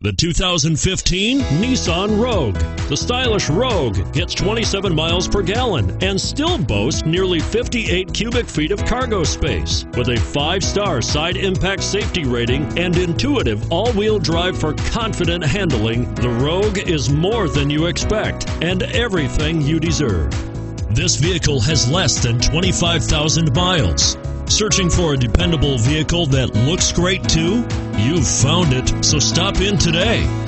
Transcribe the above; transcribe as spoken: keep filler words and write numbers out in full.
The two thousand fifteen Nissan Rogue. The stylish Rogue gets twenty-seven miles per gallon and still boasts nearly fifty-eight cubic feet of cargo space. With a five-star side impact safety rating and intuitive all-wheel drive for confident handling, the Rogue is more than you expect and everything you deserve. This vehicle has less than twenty-five thousand miles. Searching for a dependable vehicle that looks great too? You've found it, so stop in today.